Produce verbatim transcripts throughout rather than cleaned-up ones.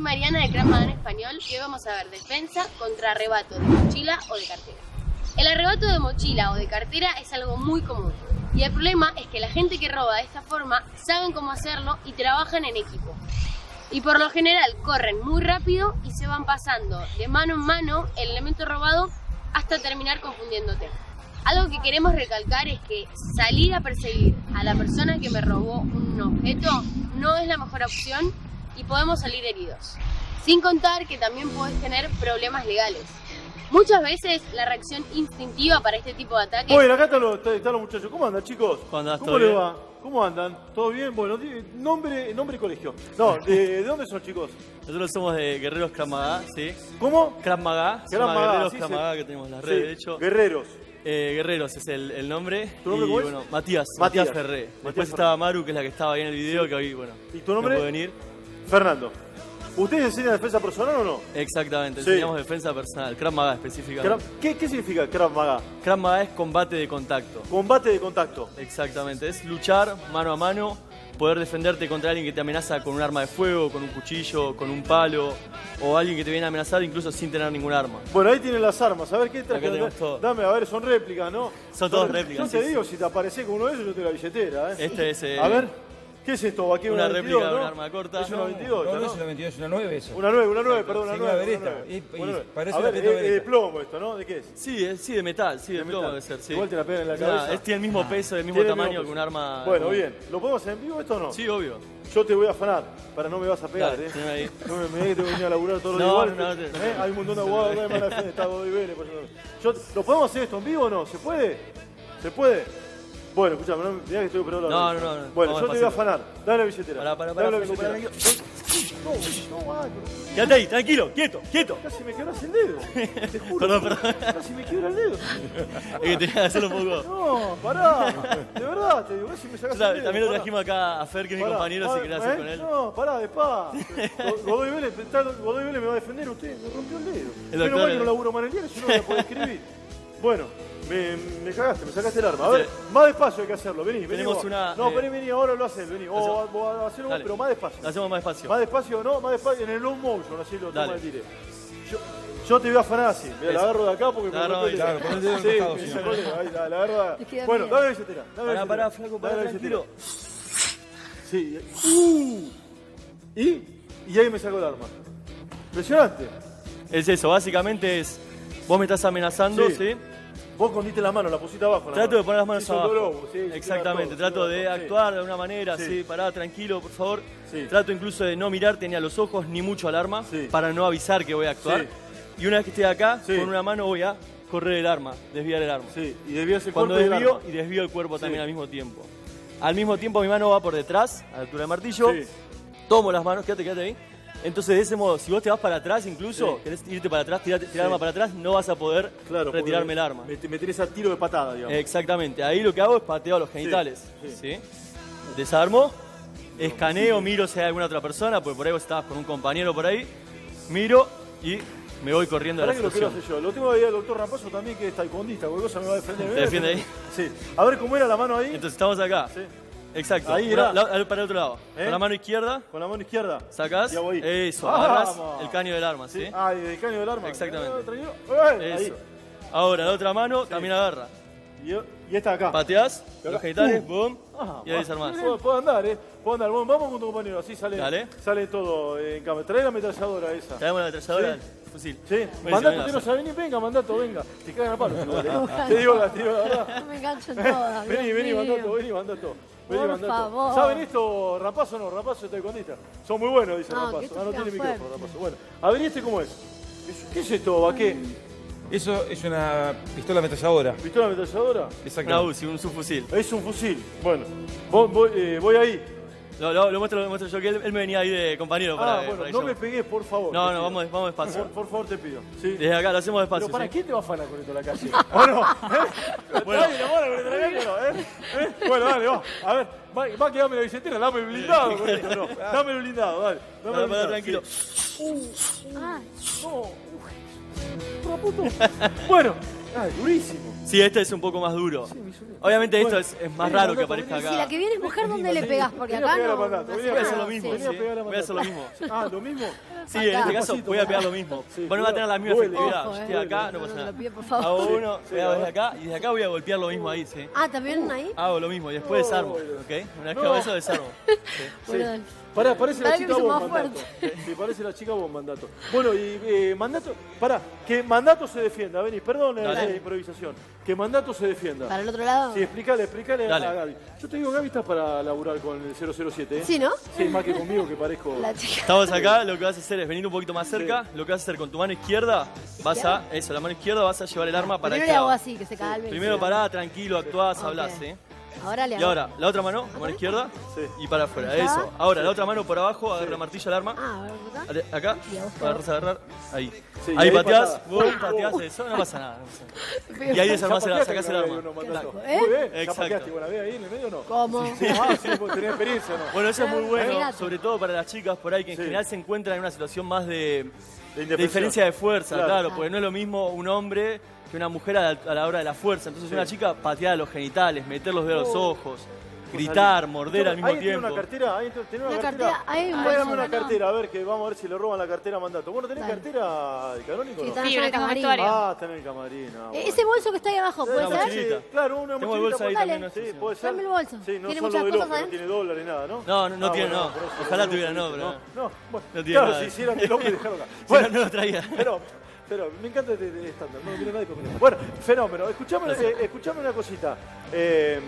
soy Mariana de Krav Maga en Español y hoy vamos a ver defensa contra arrebato de mochila o de cartera. El arrebato de mochila o de cartera es algo muy común y el problema es que la gente que roba de esta forma saben cómo hacerlo y trabajan en equipo. Y por lo general corren muy rápido y se van pasando de mano en mano el elemento robado hasta terminar confundiéndote. Algo que queremos recalcar es que salir a perseguir a la persona que me robó un objeto no es la mejor opción y podemos salir heridos. Sin contar que también puedes tener problemas legales. Muchas veces la reacción instintiva para este tipo de ataques... Oye, acá están los, están los muchachos. ¿Cómo andan, chicos? ¿Cómo andan? ¿Cómo les va? ¿Cómo andan? ¿Todo bien? Bueno, nombre, nombre y colegio. No, ¿de, de dónde son, chicos? Nosotros somos de Guerreros Krav Maga, ¿sí? ¿Cómo? Krav Maga. Krav Maga, Guerreros sí, Krav Maga, que tenemos las redes, sí, de hecho. Guerreros. Eh, Guerreros es el, el nombre. ¿Tu nombre y, es? Bueno, Matías, Matías, Matías Ferré. Después Matías estaba Maru, que es la que estaba ahí en el video, sí, que hoy, bueno... ¿Y tu nombre? No puede venir. Fernando. ¿Ustedes enseñan defensa personal o no? Exactamente, sí, enseñamos defensa personal, Krav Maga específicamente. ¿Qué, ¿Qué significa Krav Maga? Krav Maga es combate de contacto. Combate de contacto. Exactamente, es luchar mano a mano, poder defenderte contra alguien que te amenaza con un arma de fuego, con un cuchillo, con un palo, o alguien que te viene a amenazar incluso sin tener ningún arma. Bueno, ahí tienen las armas, a ver qué traje. Dame, a ver, son réplicas, ¿no? Son todas réplicas. Yo te sí, digo, sí. si te aparecés con uno de esos, yo te la billetera, ¿eh? Este es... Eh... A ver... ¿Qué es esto? Aquí una, una réplica, veintidós, ¿no? De un arma corta. Es una veintidós, no, no, no, es una veintidós, es una nueve eso. Una nueve, una nueve, perdón, una nueve. Una nueve. Y, y, una nueve. Parece una peta vereta. Es de plomo esto, ¿no? ¿De qué es? Sí, es, sí, de metal, sí, de, de plomo metal. Debe ser, sí. Igual te la pegan en la cabeza. Ah, es, tiene el mismo ah, peso, el mismo tamaño el mismo que un arma... Bueno, ¿no? Bien. ¿Lo podemos hacer en vivo esto o no? Sí, obvio. Yo te voy a afanar, para no me vas a pegar, claro, ¿eh? Ahí. No me, me que te voy a venir a laburar todos los días. No, no, no, ¿eh? no, no. Hay un montón de abogados acá en Marafén, está Godoy Vélez, por ejemplo. ¿Lo podemos hacer esto en vivo o no? ¿Se puede? ¿Se puede? Bueno, escuchame, no, mirá que estoy operado la No, no, no. Bueno, yo te voy a afanar. Dale la billetera. Pará, pará, pará. Dale la billetera. No, no, no. Quédate ahí, tranquilo, quieto, quieto. Casi me quebras el dedo. Te juro. Perdón, perdón. Casi me quiebra el dedo. Es que tenés que hacerlo un poco. No, pará. De verdad, te digo, si me sacás el dedo. También lo trajimos acá a Fer, que es mi compañero, si querés hacer con él. No, pará, de pa. Godoy Vélez me va a defender usted. Me rompió el dedo. Pero bueno, no laburo maneliano, yo no voy a poder escribir. Bueno, me, me cagaste, me sacaste el arma. A ver, sí, más despacio hay que hacerlo. Vení, vení. Tenemos vos. Una, no, eh... vení, vení, ahora lo haces. Vení. O oh, hacerlo vos, pero más despacio. Lo hacemos más despacio. Más despacio, no, más despacio. En el low motion, así lo toma el tire. Yo, yo te voy a afanar así. Mira, la agarro de acá porque... La agarro de acá. Sí, la agarro de... Bueno, dame la billetera. Pará, pará, flaco, pará, tranquilo. Sí. Uh, y, y ahí me sacó el arma. Impresionante. Es eso, básicamente es... Vos me estás amenazando, ¿sí? ¿sí? Vos escondiste la mano, la pusiste abajo. La trato mano. de poner las manos sí, abajo. Lobo, sí, Exactamente, todo, trato de lobo, actuar sí. de una manera, sí. sí, pará, tranquilo, por favor. Sí. Trato incluso de no mirarte ni a los ojos ni mucho al arma sí. para no avisar que voy a actuar. Sí. Y una vez que esté acá, sí. con una mano voy a correr el arma, desviar el arma. Sí, y desvías el cuerpo. Cuando desvío, arma. y desvío el cuerpo sí. también al mismo tiempo. Al mismo tiempo mi mano va por detrás, a la altura del martillo. Sí. Tomo las manos, quédate, quédate ahí. Entonces, de ese modo, si vos te vas para atrás incluso, sí. querés irte para atrás, tirar el sí. arma para atrás, no vas a poder claro, retirarme el arma. Me, me tenés a tiro de patada, digamos. Exactamente. Ahí lo que hago es pateo a los genitales. Sí. Sí. ¿Sí? Desarmo, no, escaneo, sí. miro si hay alguna otra persona, porque por ahí vos estabas con un compañero por ahí, miro y me voy corriendo de la situación. Que lo, yo. lo tengo ahí al doctor Raposo también, que es taekwondista, porque cosa me va a defender. ¿Te defiende ahí? Sí. A ver cómo era la mano ahí. Entonces, estamos acá. Sí. Exacto. Ahí era. La, la, para el otro lado. ¿Eh? Con la mano izquierda. Con la mano izquierda. Sacás. Eso. Agarrás el caño del arma, ¿sí? Ah, el caño del arma. Exactamente. Eso. Ahora, la otra mano sí. también agarra. Y, y esta acá. Pateás. Acá. Los genitales. Uh. Boom. Ajá, y ahí desarmás. Puedo, puedo andar, ¿eh? Puedo andar. Bueno, vamos con tu compañero. Así sale. Dale. Sale todo en cámara. Trae la ametralladora esa. Traemos la ametralladora. ¿Sí? Fusil. Sí, bueno, mandato, usted no sabe ni, venga, mandato, venga. Te cagan a palo. Te digo la verdad. Me engancho en todas. Vení, vení, mandato, vení, mandato. Vení, por favor. ¿Saben esto, Rapazo? No, Rapazo es taekwondista. Son muy buenos, dice no, Rapazo. Ah, no tiene micrófono, Rapazo. Bueno, a ver, ¿este cómo es? ¿Qué es esto, Baqué? Eso es una pistola ametralladora. ¿Pistola ametralladora? Exacto. Una U C I, un subfusil. Es un fusil. Bueno, voy, voy, eh, voy ahí. No, lo, lo, muestro, lo muestro yo, que él, él me venía ahí de compañero. Para, ah, bueno, para no yo. me pegues, por favor. No, no, vamos, vamos despacio. Por, por favor, te pido. Sí. Desde acá lo hacemos despacio. Pero ¿para ¿sí? quién te va a afanar con esto a la calle? ¿O no? ¿Eh? Bueno. Dale, la mano con esto a la calle, ¿no? ¿Eh? ¿Eh? Bueno, dale, va. A ver, va, va que dame la billetera, dame el blindado con esto, no. Dame el blindado, dale. Dame no, el blindado, tranquilo. Sí. Uh, uh, no. Uh, puto. Bueno, ay, durísimo. Sí, este es un poco más duro. Obviamente esto es, es más raro que aparezca acá. Si la que viene es mujer, ¿dónde le pegás? Porque acá no... Voy a hacer lo mismo, sí. Voy a hacer lo mismo. Ah, ¿lo mismo? Sí, en este caso voy a pegar lo mismo. Vos no vas a tener la misma efectividad. Yo estoy acá, no pasa nada. Hago uno, pegado desde acá, y desde acá voy a golpear lo mismo ahí, sí. Ah, ¿también ahí? Hago lo mismo, y después desarmo, ¿ok? Una vez que hago eso, desarmo. Pará, parece la chica bomba, Mandato. Sí, parece la chica bomba, Mandato. Bueno, y eh, Mandato, pará, que Mandato se defienda, vení, perdón la improvisación. Que Mandato se defienda. ¿Para el otro lado? Sí, explícale, explícale Dale. a Gaby. Yo te digo, Gaby, estás para laburar con el cero cero siete, ¿eh? Sí, ¿no? Sí, más que conmigo, que parezco... La chica. Estamos acá, lo que vas a hacer es venir un poquito más cerca. Sí. Lo que vas a hacer con tu mano izquierda, vas ¿Izquierda? a... Eso, la mano izquierda vas a llevar el arma para acá. Primero le hago así, que se calme. Sí. Primero pará, tranquilo, actuás, okay. hablás, ¿eh? Ahora le hago. Y ahora, la otra mano, mano izquierda sí. y para afuera, ¿Ya? eso. Ahora, la otra mano por abajo, agarra sí. la martilla al arma. Ah, a ver, acá. Acá, agarras a agarrar, ahí. Sí, ahí pateás, vos pateás oh. eso, no pasa nada. No pasa nada. Y ahí desarmás, sacás el arma. Exacto. ¿Eh? Muy bien, ¿Ya Exacto. pateaste con la B ahí en el medio o no? ¿Cómo? Sí. Ah, sí, tenés experiencia, ¿no? Bueno, eso es muy bueno, Mirate. sobre todo para las chicas por ahí que en sí. general se encuentran en una situación más de, de, de diferencia de fuerza, claro, claro ah. porque no es lo mismo un hombre... que una mujer a la, a la hora de la fuerza. Entonces sí. una chica pateada a los genitales, meter los dedos a oh. los ojos, gritar, morder Yo, al mismo tiempo. ¿Tiene una cartera? ¿Ahí tiene una, una cartera? Hay un bolso, una cartera, a ver, que vamos a ver si le roban la cartera a Mandato. Bueno, ¿tenés Dale. cartera de canónico? Sí, no? sí en el camarín. Ah, está en el camarín. Ah, bueno. Ese bolso que está ahí abajo, ¿puede una ser? Sí, claro, una mochilita. Tengo bolsa ahí también, no sé. Sí, puede ser. Dame el bolso. Sí, no tiene muchas cosas adentro. No tiene dólares, nada, ¿no? No, no, no tiene, no. Ojalá tuviera, no, pero no. No tiene nada. Claro, si hicieran el hombre, dejaron acá. Bueno, no lo traía. Pero me encanta este estándar, no quiero nadie conmigo. Bueno, fenómeno. Escuchame, eh, escuchame una cosita. Eh,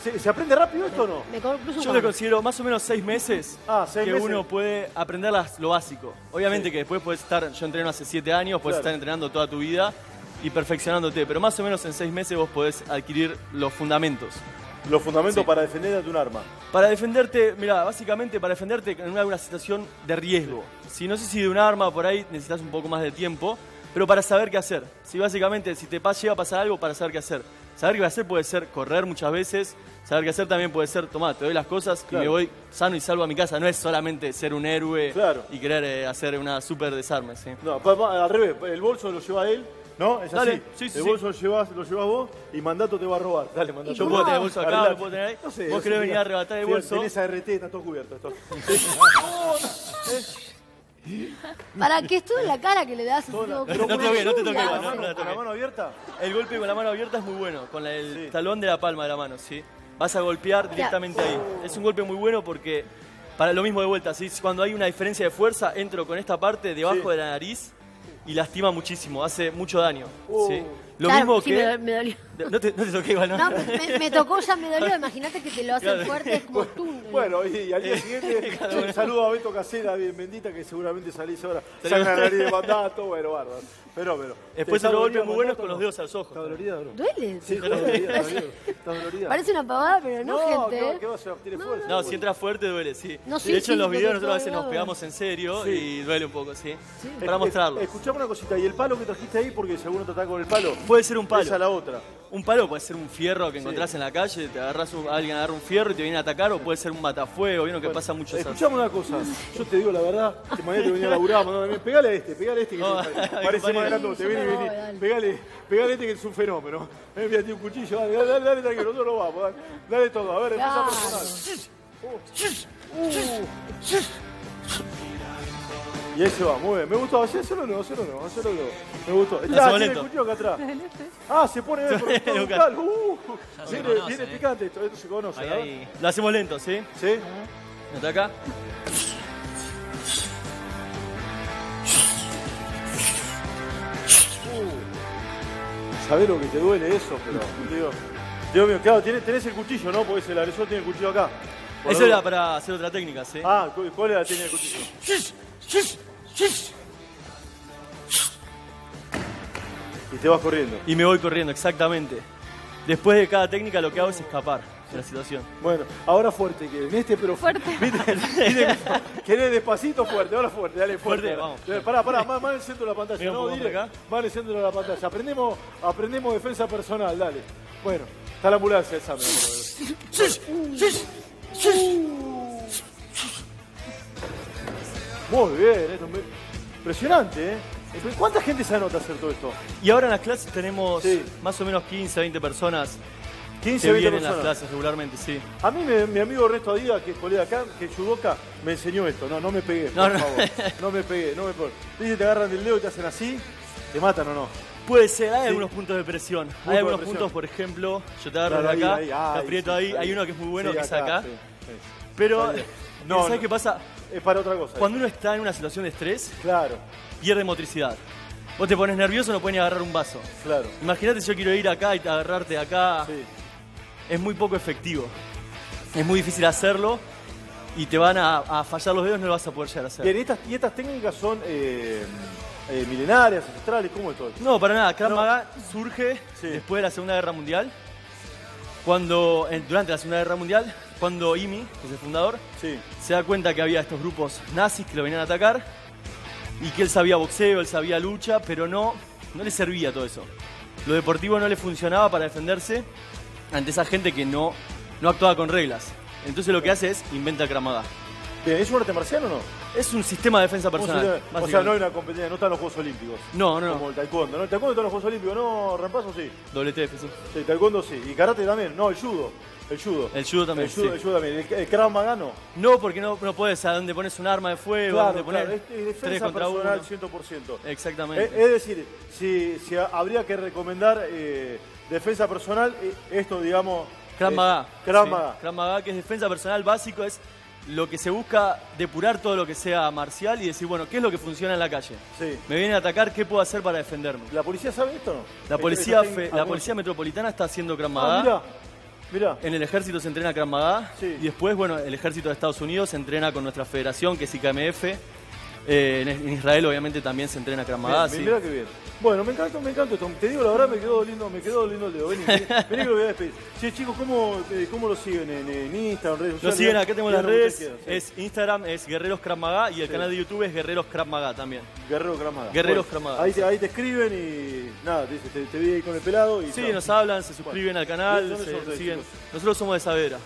¿se, ¿Se aprende rápido esto o no? Me, me Yo le considero más o menos seis meses ah, ¿seis que meses? uno puede aprender las, lo básico. Obviamente sí. que después puedes estar... Yo entreno hace siete años, puedes claro. estar entrenando toda tu vida y perfeccionándote. Pero más o menos en seis meses vos podés adquirir los fundamentos. Los fundamentos sí. para defenderte de un arma. Para defenderte, mira, básicamente para defenderte en una, una situación de riesgo. Sí. Si no sé si de un arma por ahí necesitas un poco más de tiempo... Pero para saber qué hacer. Sí, básicamente, si te pasa, llega a pasar algo, para saber qué hacer. Saber qué hacer puede ser correr muchas veces. Saber qué hacer también puede ser, tomá, te doy las cosas claro. y me voy sano y salvo a mi casa. No es solamente ser un héroe claro. y querer eh, hacer una super desarme. ¿sí? No, al revés, el bolso lo lleva él. ¿No? Es Dale, así. Sí, sí, el bolso sí. lo, llevas, lo llevas vos y Mandato te va a robar. Dale, Mandato. Yo puedo tener el bolso acá, lo puedo tener ahí. No sé, vos querés venir a arrebatar el bolso. Tenés A R T, está todo cubierto. Está todo. oh, no. ¿Eh? Para que es toda la cara que le das. No, no te toques, no te toques. ¿Con no, no, no, la mano abierta? El golpe con la mano abierta es muy bueno, con la, el sí. talón de la palma de la mano, ¿sí? Vas a golpear ya. directamente oh. ahí. Es un golpe muy bueno porque, para lo mismo de vuelta, ¿sí? Cuando hay una diferencia de fuerza, entro con esta parte debajo sí. de la nariz y lastima muchísimo, hace mucho daño, oh. ¿sí? Lo claro, mismo sí, que... me, me dolió. No te, no te toqué igual, ¿no? No, me, me tocó, ya me dolió. Imagínate que te lo hacen claro. fuerte, es como tú. Bueno, y, y al día siguiente, un saludo a Beto Casera, bien bendita, que seguramente salís ahora. Saca la nariz de Mandato, bueno, bárbaro. Pero, pero... Después otro golpe muy bueno con los dedos a los ojos. Está dolorida, bro. ¿Duele? Sí, está dolorida, está dolorida. Parece una pavada, pero no, no gente. No, que va a ser, tiene fuerza. No, si entras fuerte, duele, sí. De hecho, en los videos nosotros a veces nos pegamos en serio y duele un poco, ¿sí? Para mostrarlo. Escuchame una cosita, ¿y el palo que trajiste ahí? Porque seguro te ataca con el palo. Puede ser un palo. Esa la otra. Un palo puede ser un fierro que encontrás sí. en la calle, te agarras un, alguien agarra un fierro y te viene a atacar, o puede ser un matafuego, vieron que bueno, pasa mucho. Escuchame una cosa, yo te digo la verdad, te mañana te venía a laburar, pegale a este, pegale a este que no, parece más grandote, vení, vení, pegale, pegale a este que es un fenómeno. Ven, mira, tiene un cuchillo, dale, dale, dale, dale tranquilo, nosotros vamos, dale, dale todo, a ver, empieza personal. Y ahí se va, muy bien. Me gustó, hacelo no, hacelo no, hacelo no. Me gustó. Está, tiene el cuchillo acá atrás. Ah, se pone el productor brutal. Uh, viene, conoce, viene eh. picante esto, esto se conoce. Ahí, ahí. Lo hacemos lento, ¿sí? Sí. Está acá. Uh, sabés lo que te duele eso, pero, tío. Dios mío, claro, tenés, tenés el cuchillo, ¿no? Porque el agresor tiene el cuchillo acá. Por eso era para hacer otra técnica, ¿sí? Ah, ¿cuál era la técnica del cuchillo? Y te vas corriendo. Y me voy corriendo, exactamente. Después de cada técnica lo que hago es escapar de la situación. Bueno, ahora fuerte, que en este pero... Fuerte. Querés despacito fuerte, ahora fuerte, dale fuerte. Fuerte, vamos. Fuerte. Pará, pará, más, más en el centro de la pantalla. No, dile acá. Más en el centro de la pantalla. Aprendemos, aprendemos defensa personal, dale. Bueno, está la ambulancia el examen. Muy bien, esto es impresionante, ¿eh? ¿Cuánta gente se anota a hacer todo esto? Y ahora en las clases tenemos sí. más o menos quince, veinte personas. quince, veinte personas. En las clases regularmente, sí. A mí, me, mi amigo Ernesto Adidas, que es colega acá, que es yudoka, me enseñó esto. No, no me pegué, por no, no. favor. No me pegué, no me pegué. Dice, te agarran del dedo y te hacen así, te matan o no. Puede ser, hay sí. algunos puntos de presión. Punto hay algunos puntos, por ejemplo, yo te agarro claro, de acá, ahí, ahí, ahí, te aprieto ahí. ahí. Hay uno que es muy bueno, sí, que acá, es acá. Sí, sí. Pero, no, ¿sabes no. qué pasa? Es para otra cosa. Cuando ahí. uno está en una situación de estrés, claro. pierde motricidad. Vos te pones nervioso, no puedes ni agarrar un vaso. Claro. Imagínate si yo quiero ir acá y agarrarte acá. Sí. Es muy poco efectivo. Es muy difícil hacerlo y te van a, a fallar los dedos, no lo vas a poder llegar a hacer. Bien, ¿y estas, y estas técnicas son eh, eh, milenarias, ancestrales? ¿Cómo es todo? No, para nada. Krav Maga no. surge sí. después de la Segunda Guerra Mundial. Cuando, durante la Segunda Guerra Mundial, cuando Imi, que es el fundador, sí. se da cuenta que había estos grupos nazis que lo venían a atacar y que él sabía boxeo, él sabía lucha, pero no, no le servía todo eso. Lo deportivo no le funcionaba para defenderse ante esa gente que no, no actuaba con reglas. Entonces lo que hace es inventa el Krav Maga. ¿Es un arte marcial o no? Es un sistema de defensa personal. O sea, no hay una competencia, no están los Juegos Olímpicos. No, no, no. Como el taekwondo, ¿no? El taekwondo está en los Juegos Olímpicos, ¿no? Reemplazo sí. doble T F, sí. Sí, taekwondo sí. Y karate también, no, el judo. El judo. El judo también, el judo, sí. El judo también. ¿El, el Krav Maga no? No, porque no, no puedes, a dónde pones un arma de fuego, claro, a dónde pones... Claro, es, es defensa personal cien por ciento. Exactamente. Es, es decir, si, si habría que recomendar eh, defensa personal, esto, digamos... Krav Maga. Krav Maga. Krav Maga, que es defensa personal básico, es... Lo que se busca depurar todo lo que sea marcial y decir, bueno, ¿qué es lo que funciona en la calle? Sí. Me vienen a atacar, ¿qué puedo hacer para defenderme? ¿La policía sabe esto o no? La policía, fe, la policía metropolitana está haciendo Krav Maga. Ah, mirá, mirá. En el ejército se entrena Krav Maga. Sí. Y después, bueno, el ejército de Estados Unidos se entrena con nuestra federación, que es I K M F. Eh, en Israel, obviamente, también se entrena Krav Maga. Mirá, mirá sí. qué bien. Bueno, me encanta, me encanta esto. Te digo la verdad, me quedó lindo, me quedó lindo el dedo. Vení, vení, vení que lo voy a despedir. Sí, chicos, ¿cómo, eh, cómo lo siguen? ¿En, en Instagram, redes sociales? Lo siguen, acá tenemos las redes. Queda, sí. Es Instagram, es Guerreros Krav Maga, y el sí. canal de YouTube es Guerreros Krav Maga también. Guerreros Krav Maga. Guerreros bueno, Krav Maga. Ahí, ahí te escriben y nada, te, te, te vi ahí con el pelado. Y sí, chao. Nos hablan, se suscriben bueno, al canal, se, siguen. Chicos. Nosotros somos de Saavedra.